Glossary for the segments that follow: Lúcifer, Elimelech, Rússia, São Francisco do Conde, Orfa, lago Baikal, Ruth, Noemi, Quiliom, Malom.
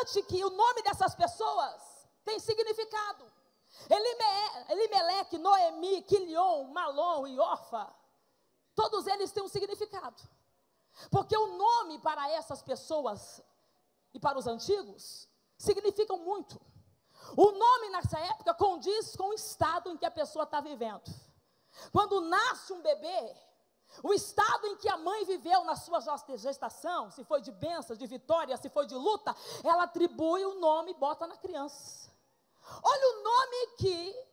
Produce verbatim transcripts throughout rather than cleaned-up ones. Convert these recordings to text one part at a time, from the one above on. importante que o nome dessas pessoas tem significado. Elimelech, Noemi, Quiliom, Malom e Orfa, todos eles têm um significado, porque o nome para essas pessoas e para os antigos significam muito. O nome nessa época condiz com o estado em que a pessoa está vivendo. Quando nasce um bebê, o estado em que a mãe viveu na sua gestação, se foi de bênçãos, de vitória, se foi de luta, ela atribui o nome e bota na criança. Olha o nome que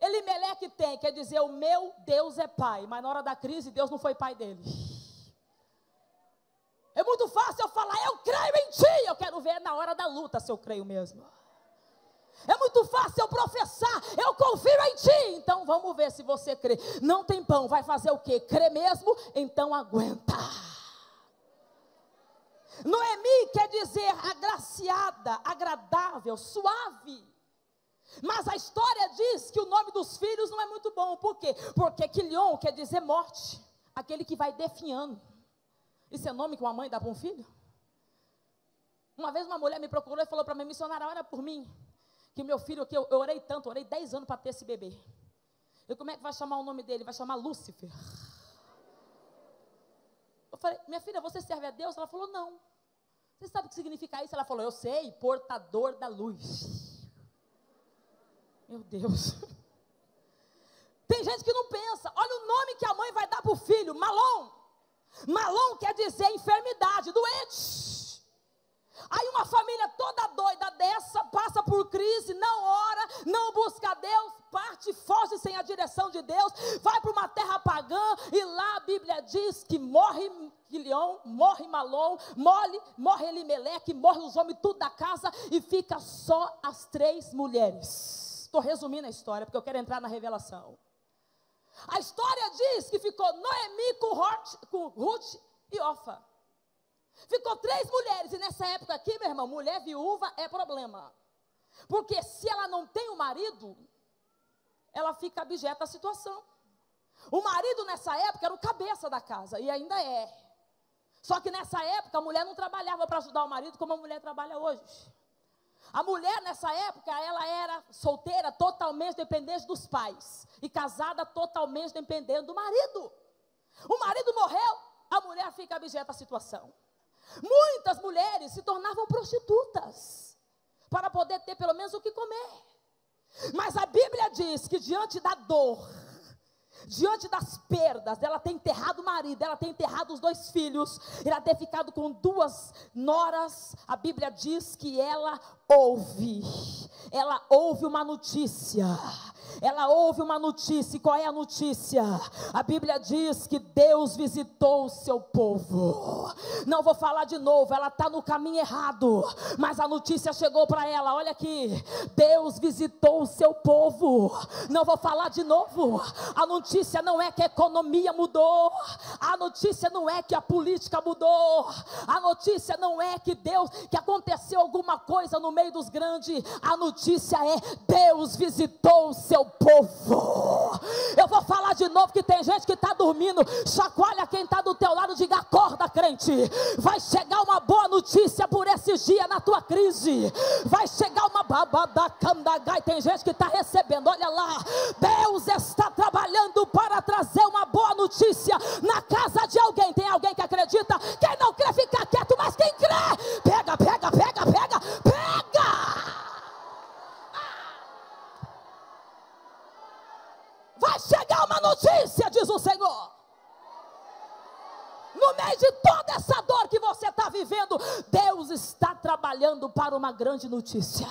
Elimelech tem, quer dizer, o meu Deus é pai, mas na hora da crise Deus não foi pai dele. É muito fácil eu falar, eu creio em ti, eu quero ver na hora da luta se eu creio mesmo. É muito fácil eu professar, eu confio em ti, então vamos ver se você crê. Não tem pão, vai fazer o quê? Crê mesmo, então aguenta. Noemi quer dizer agraciada, agradável, suave. Mas a história diz que o nome dos filhos não é muito bom, por quê? Porque Quiliom quer dizer morte, aquele que vai definhando. Isso é nome que uma mãe dá para um filho? Uma vez uma mulher me procurou e falou para mim, missionária, ora por mim, que meu filho aqui, eu, eu orei tanto, orei dez anos para ter esse bebê. E como é que vai chamar o nome dele? Vai chamar Lúcifer. Eu falei, minha filha, você serve a Deus? Ela falou, não. Você sabe o que significa isso? Ela falou, eu sei, portador da luz. Meu Deus. Tem gente que não pensa, olha o nome que a mãe vai dar para o filho, Malom. Malom quer dizer enfermidade, doente. Aí uma família toda doida dessa, passa por crise, não ora, não busca Deus, parte, foge sem a direção de Deus, vai para uma terra pagã, e lá a Bíblia diz que morre Quiliom, morre Malom, morre, morre Elimelech, morre os homens tudo da casa, e fica só as três mulheres. Estou resumindo a história, porque eu quero entrar na revelação. A história diz que ficou Noemi com, Hort, com Ruth e Orfa. Ficou três mulheres, e nessa época aqui, meu irmão, mulher viúva é problema. Porque se ela não tem o marido, ela fica abjeta à situação. O marido nessa época era o cabeça da casa, e ainda é. Só que nessa época a mulher não trabalhava para ajudar o marido como a mulher trabalha hoje. A mulher nessa época, ela era solteira, totalmente dependente dos pais. E casada, totalmente dependente do marido. O marido morreu, a mulher fica abjeta à situação. Muitas mulheres se tornavam prostitutas, para poder ter pelo menos o que comer. Mas a Bíblia diz que diante da dor, diante das perdas, ela tem enterrado o marido, ela tem enterrado os dois filhos, ela tem ficado com duas noras. A Bíblia diz que ela ouve, ela ouve uma notícia. Ela ouve uma notícia, e qual é a notícia? A Bíblia diz que Deus visitou o seu povo. Não vou falar de novo, ela está no caminho errado, mas a notícia chegou para ela, olha aqui, Deus visitou o seu povo. Não vou falar de novo, a notícia não é que a economia mudou, a notícia não é que a política mudou, a notícia não é que Deus, que aconteceu alguma coisa no meio dos grandes, a notícia é, Deus visitou o seu povo. Eu vou falar de novo, que tem gente que está dormindo, chacoalha quem está do teu lado, diga acorda crente, vai chegar uma boa notícia por esses dias na tua crise, vai chegar uma babada candagai, tem gente que está recebendo, olha lá, Deus está trabalhando para trazer uma boa notícia na casa de alguém, tem alguém que acredita, quem não crê fica quieto, mas quem crê, pega, pega, pega, pega, pega, vai chegar uma notícia, diz o Senhor. No meio de toda essa dor que você está vivendo, Deus está trabalhando para uma grande notícia.